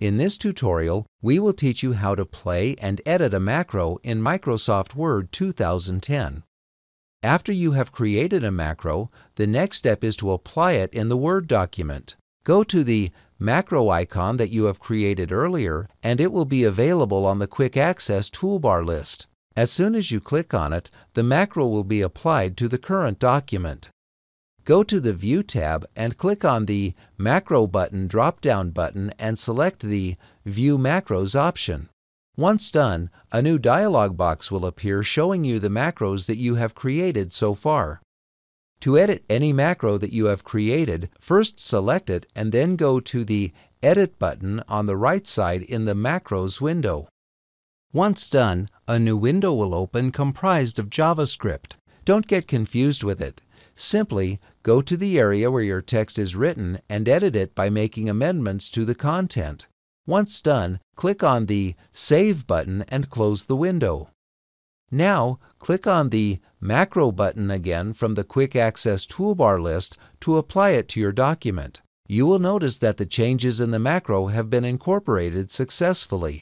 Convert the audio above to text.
In this tutorial, we will teach you how to play and edit a macro in Microsoft Word 2010. After you have created a macro, the next step is to apply it in the Word document. Go to the macro icon that you have created earlier, and it will be available on the Quick Access toolbar list. As soon as you click on it, the macro will be applied to the current document. Go to the View tab and click on the Macro button drop-down button and select the View Macros option. Once done, a new dialog box will appear showing you the macros that you have created so far. To edit any macro that you have created, first select it and then go to the Edit button on the right side in the Macros window. Once done, a new window will open comprised of JavaScript. Don't get confused with it. Simply go to the area where your text is written and edit it by making amendments to the content. Once done, click on the Save button and close the window. Now, click on the Macro button again from the Quick Access toolbar list to apply it to your document. You will notice that the changes in the macro have been incorporated successfully.